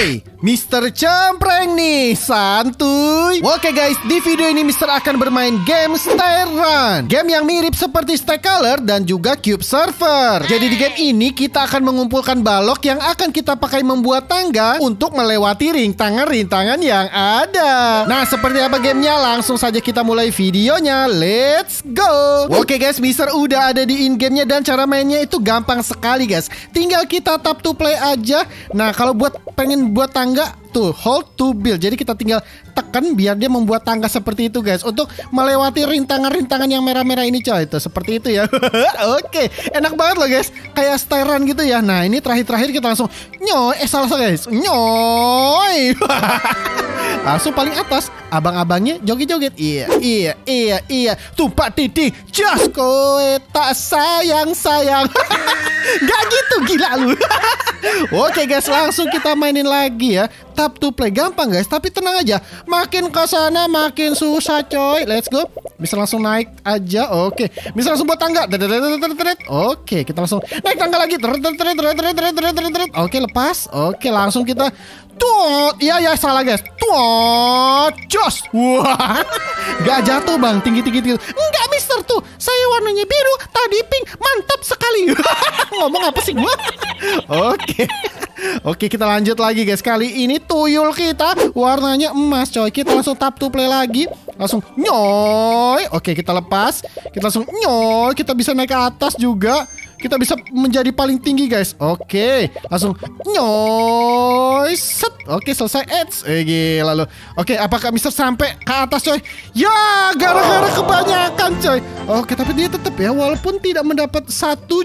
Hey, Mister Cempreng nih, santuy. Oke guys, di video ini Mister akan bermain game Stair Run, game yang mirip seperti Stack Colors dan juga Cube Surfer. Jadi di game ini kita akan mengumpulkan balok yang akan kita pakai membuat tangga untuk melewati rintangan-rintangan yang ada. Nah, seperti apa gamenya? Langsung saja kita mulai videonya. Let's go. Oke guys, Mister udah ada di in-gamenya dan cara mainnya itu gampang sekali guys. Tinggal kita tap to play aja. Nah, kalau pengen buat tangga tuh, hold to build. Jadi kita tinggal tekan biar dia membuat tangga seperti itu guys, untuk melewati rintangan-rintangan yang merah-merah ini coy. Itu seperti itu ya. Oke, enak banget loh guys, kayak Stair Run gitu ya. Nah ini terakhir-terakhir kita langsung nyoy. Salah guys, nyoy. Langsung paling atas, abang-abangnya joget-joget. Iya. Tumpah titik, just koe tak sayang-sayang. Gak gitu, gila lu. Oke guys, langsung kita mainin lagi ya. Tap to play, gampang guys, tapi tenang aja. Makin kesana makin susah coy. Let's go. Bisa langsung naik aja. Oke, bisa langsung buat tangga. Oke, kita langsung naik tangga lagi. Oke, lepas. Oke, langsung kita tuh, iya salah guys. Tuh, jos. Wah, gak jatuh bang, tinggi. Enggak Mister, tuh saya warnanya biru, tadi pink, mantap sekali. Ngomong apa sih gua? Oke, kita lanjut lagi guys. Kali ini tuyul kita warnanya emas coy. Kita langsung tap to play lagi. Langsung nyoy. Oke, kita lepas. Kita langsung nyoy. Kita bisa naik ke atas juga. Kita bisa menjadi paling tinggi guys. Oke, langsung nyoy. Set. Oke, selesai. Gila lo. Oke, apakah Mister sampai ke atas coy? Ya, gara-gara kebanyakan coy. Oke, tapi dia tetap ya, walaupun tidak mendapat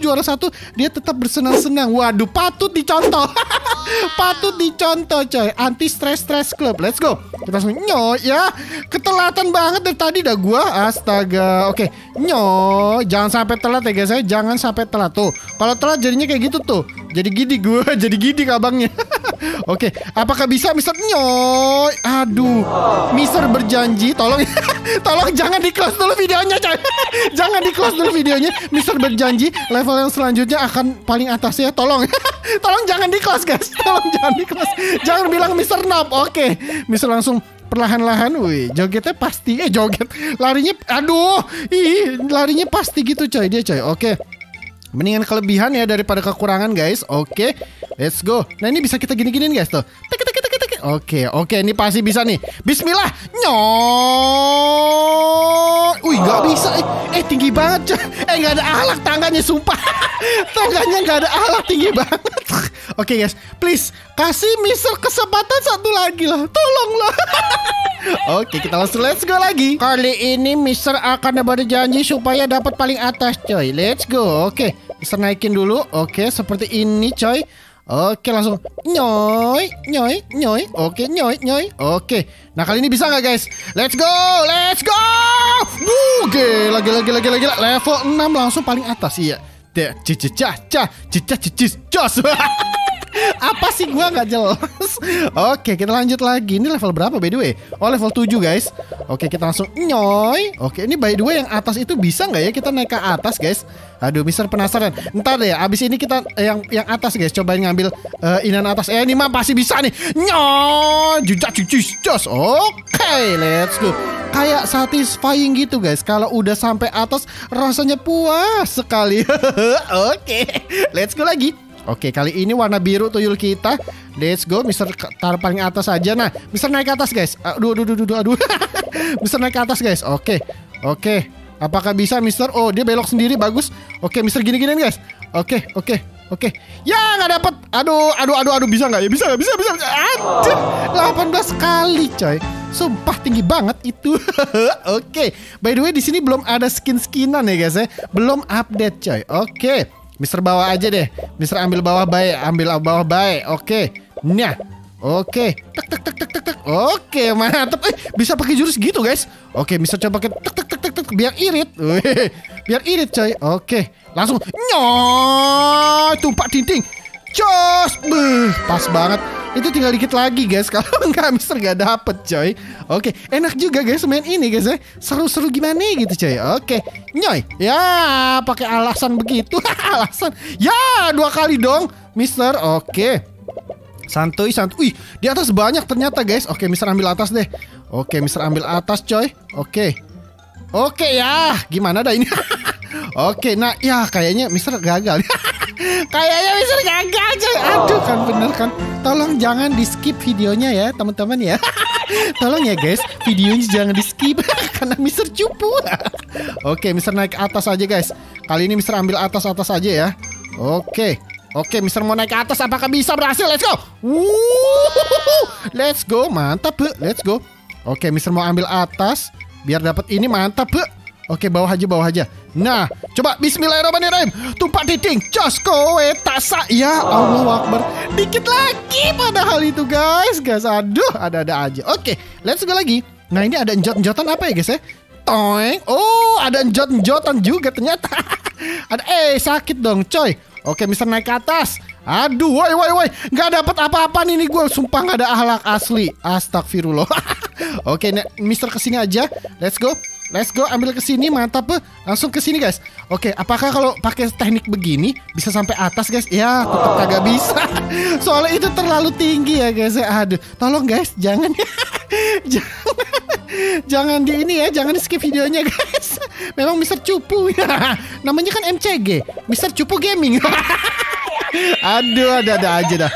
juara satu, dia tetap bersenang-senang. Waduh, patut dicontoh. Patut dicontoh coy. Anti stress club. Let's go. Kita langsung nyoy ya. Ketelatan banget dari tadi dah gua. Astaga. Oke, nyoy. Jangan sampai telat ya guys. Jangan sampai telat. Tuh, kalau telat jadinya kayak gitu tuh. Jadi gidi gue, jadi gidi abangnya. Oke, apakah bisa Mister nyoy? Aduh, Mister berjanji, tolong jangan di-close dulu videonya, coy. Jangan di-close dulu videonya. Mister berjanji level yang selanjutnya akan paling atas ya. Tolong jangan di-close, guys. Tolong jangan di-close. Jangan bilang Mister nap. Oke, Mister langsung perlahan-lahan, wih, jogetnya pasti. Joget. Larinya aduh, larinya pasti gitu, coy. Dia, coy. Oke. Mendingan kelebihan ya daripada kekurangan guys. Oke, let's go. Nah ini bisa kita gini-giniin guys tuh. Oke, ini pasti bisa nih. Bismillah. Nyoy. Wih, gak bisa. Tinggi banget. Gak ada alat tangganya, sumpah. Tangganya gak ada alat, tinggi banget. Oke guys, please kasih Mister kesempatan satu lagi lah. Tolonglah. Oke, kita langsung let's go lagi. Kali ini Mister akan berjanji supaya dapat paling atas coy. Let's go. Oke, Mister naikin dulu. Oke, seperti ini coy. Oke, langsung nyoy. Oke, nyoy. Oke, nah kali ini bisa nggak guys? Let's go. Oke, lagi. Level 6 langsung paling atas iya. Cicicah. Apa sih gua nggak jelas. Oke, kita lanjut lagi. Ini level berapa by the way? Oh, level 7 guys. Oke, kita langsung nyoy. Oke, ini by the way yang atas itu bisa nggak ya kita naik ke atas guys? Aduh, Mister penasaran. Ntar deh, abis ini kita yang atas guys, cobain ngambil inan atas. Ini mah pasti bisa nih. Nyoy, jujak cucis jos. Oke, let's go. Kayak satisfying gitu guys. Kalau udah sampai atas rasanya puas sekali. Oke, let's go lagi. Oke, kali ini warna biru tuyul kita. Let's go, Mister taruh paling atas aja. Nah, Mister naik ke atas guys. Aduh. Mister naik ke atas guys. Oke. Apakah bisa Mister? Oh, dia belok sendiri, bagus. Oke, Mister gini-giniin guys. Oke. Ya, nggak dapet. Aduh, bisa nggak ya? Bisa. Anjir, 18 kali coy. Sumpah tinggi banget itu. Oke. By the way, di sini belum ada skin-skinan ya guys ya. Belum update coy. Oke. Mister bawa aja deh. Mister ambil bawah baik. Oke. Nah. Oke. Tek. Oke, mantap. Bisa pakai jurus gitu, guys. Oke, Mister coba pakai tek biar irit. Biar irit, coy. Oke. Langsung nyoy, tumpak dinding. Jos. Pas banget. Itu tinggal dikit lagi, guys. Kalau enggak Mister enggak dapet, coy. Oke, enak juga, guys, main ini, guys ya. Seru-seru gimana gitu, coy. Oke. Nyoy. Ya, pakai alasan begitu. Alasan. Ya, 2 kali dong, Mister. Oke. Santuy, santuy. Wih, di atas banyak ternyata, guys. Oke, Mister ambil atas deh. Oke, Mister ambil atas, coy. Oke. Oke ya. Gimana dah ini? Oke, nah ya kayaknya Mister gagal. Kayaknya Mister gagal, coy. Aduh, kan bener kan. Tolong jangan di-skip videonya ya, teman-teman ya. Tolong ya, guys. Videonya jangan di-skip karena Mister cupu. Oke, Mister naik atas aja, guys. Kali ini Mister ambil atas-atas aja ya. Oke. Oke, Mister mau naik ke atas, apakah bisa berhasil? Let's go. Let's go, mantap, be. Let's go. Oke, Mister mau ambil atas biar dapat ini, mantap, be. Oke, bawah aja, bawah aja. Nah, coba bismillahirrahmanirrahim. Tumpak diding, jos kowe taksa. Ya Allahu Akbar. Dikit lagi padahal itu, guys. Guys, aduh, ada-ada aja. Oke, let's go lagi. Nah, ini ada enjot-enjotan apa ya, guys ya? Toeng. Oh, ada enjot-enjotan juga ternyata. Ada sakit dong, coy. Oke, Mister naik ke atas. Aduh, woi. Gak dapet apa-apaan ini gue. Sumpah gak ada akhlak asli. Astagfirullah. Oke, Mister kesini aja. Let's go. Let's go, ambil kesini, mantap. Langsung kesini, guys. Oke, apakah kalau pakai teknik begini bisa sampai atas, guys? Ya, tetap kagak bisa. Soalnya itu terlalu tinggi ya, guys. Aduh, tolong guys, jangan. Jangan di ini ya, jangan skip videonya, guys. Memang Mister cupu ya. Namanya kan MCG, Mister Cupu Gaming. Aduh, ada-ada aja dah.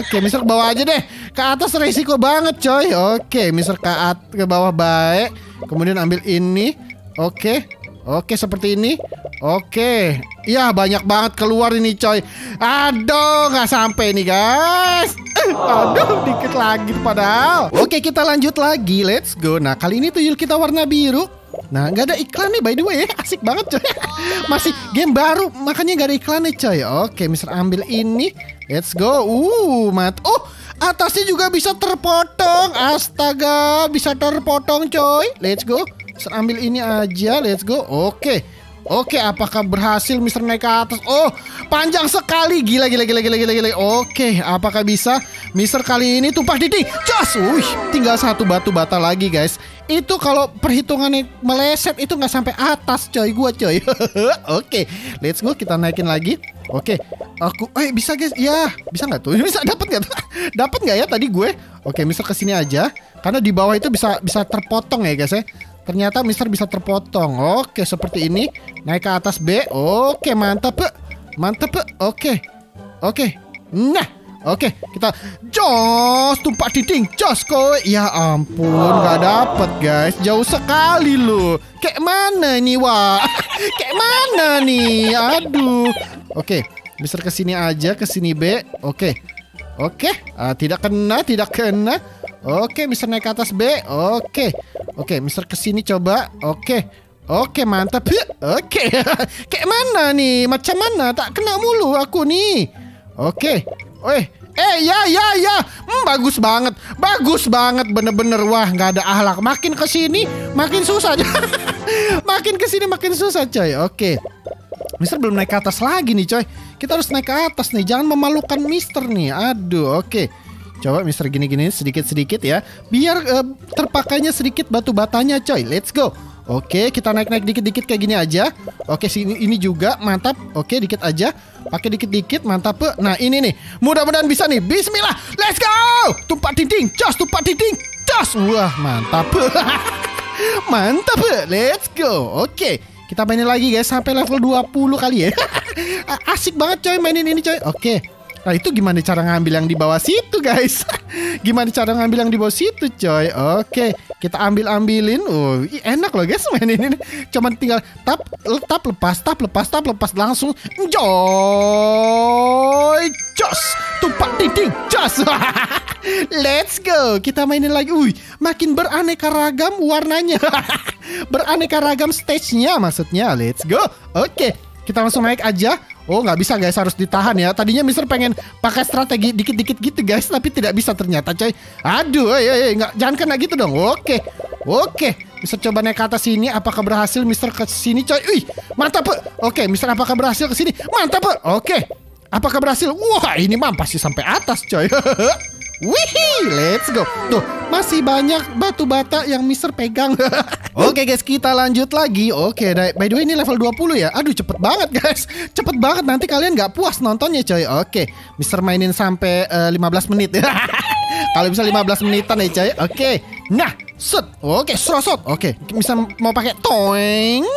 Oke, Mister ke bawah aja deh. Ke atas resiko banget, coy. Oke, Mister ke bawah baik. Kemudian ambil ini. Oke. Oke, seperti ini. Oke. Ya, banyak banget keluar ini, coy. Aduh, nggak sampai nih, guys. Aduh, dikit lagi padahal. Oke, kita lanjut lagi. Let's go. Nah, kali ini tuyul kita warna biru. Nah, nggak ada iklan nih, by the way. Asik banget, coy. Masih game baru, makanya nggak ada iklannya, coy. Oke, Mister ambil ini. Let's go. Oh, atasnya juga bisa terpotong. Astaga, bisa terpotong, coy. Let's go. Mister ambil ini aja, let's go. Oke. Oke, apakah berhasil Mister naik ke atas? Oh, panjang sekali. Gila. Oke, apakah bisa Mister kali ini tumpah didih? Jos. Wih, tinggal satu batu bata lagi, guys. Itu kalau perhitungannya meleset itu nggak sampai atas, coy. Gua. Oke, let's go, kita naikin lagi. Oke, aku bisa, guys. Ya, bisa nggak tuh? Bisa dapat nggak? Dapat nggak ya tadi gue? Oke, Mister kesini aja. Karena di bawah itu bisa terpotong ya, guys ya. Ternyata Mister bisa terpotong. Oke, seperti ini. Naik ke atas B. Oke, mantap. Mantap. Oke. Oke. Nah. Oke, kita jos tumpak diding. Jos kowe. Ya ampun, gak dapet, guys. Jauh sekali loh. Kayak mana nih, Wak? Kayak mana nih? Aduh. Oke, Mister kesini aja, kesini B. Oke. Oke, tidak kena. Oke, Mister naik ke atas B. Oke. Oke, Mister kesini coba. Oke. Oke, mantap. Oke. Kayak mana nih? Macam mana? Tak kena mulu aku nih. Oke. Ya. Bagus banget. Bagus banget, bener-bener. Wah, nggak ada akhlak. Makin kesini makin susah. Makin kesini makin susah, coy. Oke. Mister belum naik ke atas lagi nih, coy. Kita harus naik ke atas nih. Jangan memalukan Mister nih. Aduh, oke. Coba Mister gini-gini sedikit-sedikit ya. Biar terpakainya sedikit batu batanya, coy. Let's go. Oke, kita naik-naik dikit-dikit kayak gini aja. Oke, sini ini juga mantap. Oke, dikit aja. Pakai dikit-dikit mantap. Nah, ini nih. Mudah-mudahan bisa nih. Bismillah. Let's go. Tumpak dinding. Jos, tumpak dinding. Jos. Wah, mantap. Mantap. Let's go. Oke. Kita mainin lagi, guys, sampai level 20 kali ya. Asik banget, coy, mainin ini, coy. Oke. Nah, itu gimana cara ngambil yang di bawah situ, guys? Gimana cara ngambil yang di bawah situ, coy? Oke, kita ambil-ambilin. Enak loh, guys, main ini. Cuman tinggal tap lepas langsung. Joy, jos, tumpak dinding, jos. Let's go. Kita mainin lagi. Makin beraneka ragam warnanya. Beraneka ragam stage-nya maksudnya. Let's go. Oke, kita langsung naik aja. Oh, nggak bisa, guys, harus ditahan ya. Tadinya Mister pengen pakai strategi dikit-dikit gitu, guys, tapi tidak bisa ternyata, coy. Aduh, jangan kena gitu dong. Oke. Mister coba naik ke atas sini. Apakah berhasil Mister ke sini, coy? Wih, mantap. Oke, Mister apakah berhasil ke sini? Mantap. Oke. Apakah berhasil? Wah, ini mah pasti sampai atas, coy. Wih, let's go. Tuh, masih banyak batu bata yang Mister pegang. Oke guys, kita lanjut lagi. Oke, by the way ini level 20 ya. Aduh cepet banget guys, cepet banget. Nanti kalian gak puas nontonnya coy. Oke, Mister mainin sampai 15 menit. Kalau bisa 15 menitan ya coy. Oke, nah set. Oke, serosot. Oke, Mister mau pakai toeng.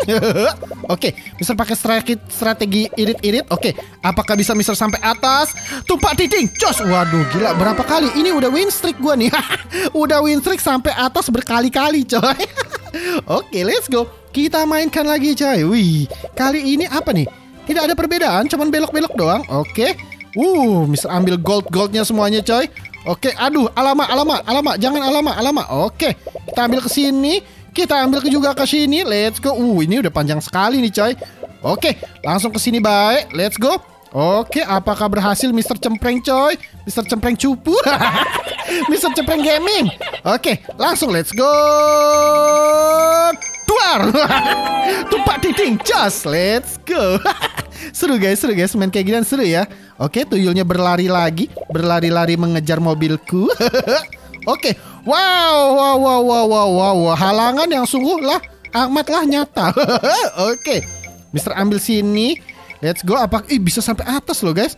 Oke, Mister pakai strategi irit-irit. Oke, apakah bisa Mister sampai atas? Tumpak titing jos. Waduh gila, berapa kali ini udah win streak gua nih. Udah win streak sampai atas berkali-kali coy. Oke, let's go. Kita mainkan lagi coy. Wih, kali ini apa nih? Tidak ada perbedaan, cuman belok-belok doang. Oke. Mister ambil goldnya semuanya coy. Oke, aduh, alamak, jangan alamak. Oke, kita ambil ke sini, kita ambil juga ke sini. Let's go. Ini udah panjang sekali nih coy. Oke, langsung ke sini baik. Let's go. Oke, apakah berhasil Mister Cempreng coy? Mister Cempreng cupu. Mister Cempreng Gaming. Oke, langsung let's go. Tuar. Tumpak titing just. Let's go. Seru guys, main kayak gini seru ya. Oke, tuyulnya berlari-lari mengejar mobilku. Oke, wow. Halangan yang sungguhlah amatlah nyata. Oke, Mister ambil sini. Let's go. Ih, bisa sampai atas loh guys.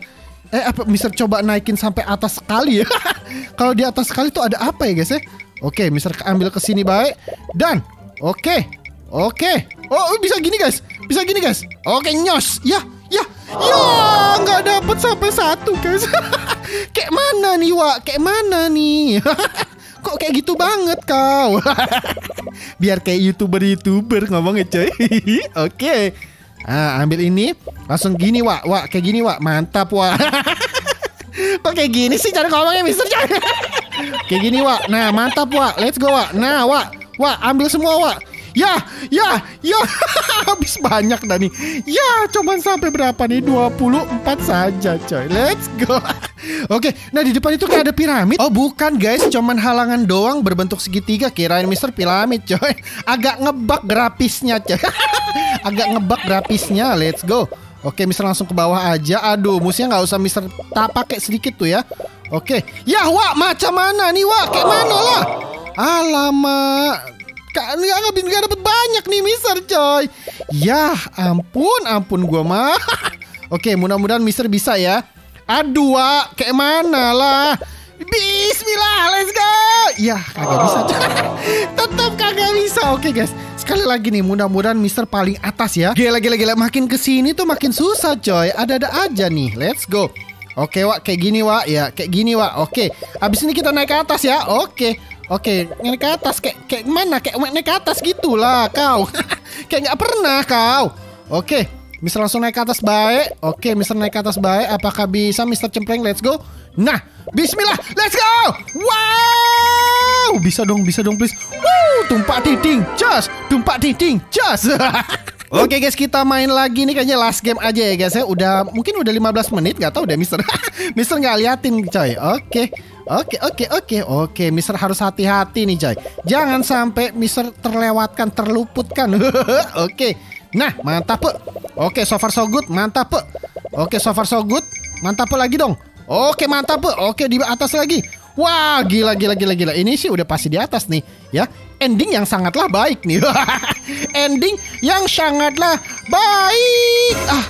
Mister coba naikin sampai atas sekali ya. Kalau di atas sekali tuh ada apa ya guys ya. Oke, Mister ambil ke sini baik. Dan oke. Oh, bisa gini guys. Oke, nyos. Ya, nggak dapet sampai satu guys. Kayak mana nih. Kok kayak gitu banget kau. Biar kayak youtuber ngomongnya coy. Oke. Nah, ambil ini langsung gini Wak, kayak gini Wak, mantap Wak. Kok kayak gini sih cara ngomongnya Mister? Kayak gini Wak, nah mantap Wak, let's go Wak. Nah Wak, ambil semua Wak. Ya, habis banyak dah nih. Ya, cuman sampai berapa nih? 24 saja coy. Let's go. Oke, nah di depan itu kayak ada piramid. Oh bukan guys, cuman halangan doang berbentuk segitiga. Kirain Mister piramid coy. Agak ngebug grafisnya. Let's go. Oke, Mister langsung ke bawah aja. Aduh, musuhnya gak usah Mister tak pakai sedikit tuh ya. Oke. Ya Wak, macam mana nih Wak? Kayak mana lah? Alamak, Gak dapet banyak nih Mister coy. Yah ampun gua mah. Oke, mudah-mudahan Mister bisa ya. Aduh Wak, kayak mana lah. Bismillah, let's go. Yah kagak bisa coy. Tetep kagak bisa. Oke guys, sekali lagi nih, mudah-mudahan Mister paling atas ya. Gila, makin kesini tuh makin susah coy. Ada-ada aja nih, let's go. Oke Wak, kayak gini Wak. Oke, abis ini kita naik ke atas ya. Oke, naik ke atas kayak mana? Kayak naik ke atas gitulah kau. Kayak nggak pernah kau. Oke, Mister langsung naik ke atas baik. Oke, Mister naik ke atas baik. Apakah bisa Mister Cempreng? Let's go. Nah, bismillah, let's go. Wow, bisa dong please. Wow, tumpak titing just. Oke guys, kita main lagi nih, kayaknya last game aja ya guys ya. Mungkin udah 15 menit, gak tau deh Mister. Mister gak liatin coy. Oke. Mister harus hati-hati nih coy. Jangan sampai Mister terluputkan. Oke. Nah, mantap. Oke, so far so good, mantap. Oke, so far so good. Mantap lagi dong. Oke, mantap. Oke, di atas lagi. Wah, gila. Ini sih udah pasti di atas nih ya. Ending yang sangatlah baik.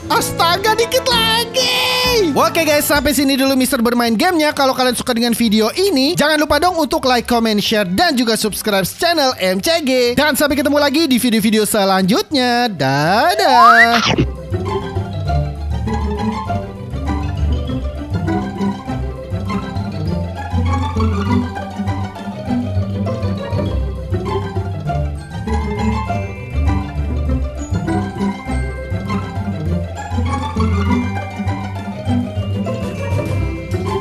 Astaga, dikit lagi. Oke guys, sampai sini dulu Mister bermain gamenya. Kalau kalian suka dengan video ini, jangan lupa dong untuk like, comment, share, dan juga subscribe channel MCG. Dan sampai ketemu lagi di video-video selanjutnya. Dadah.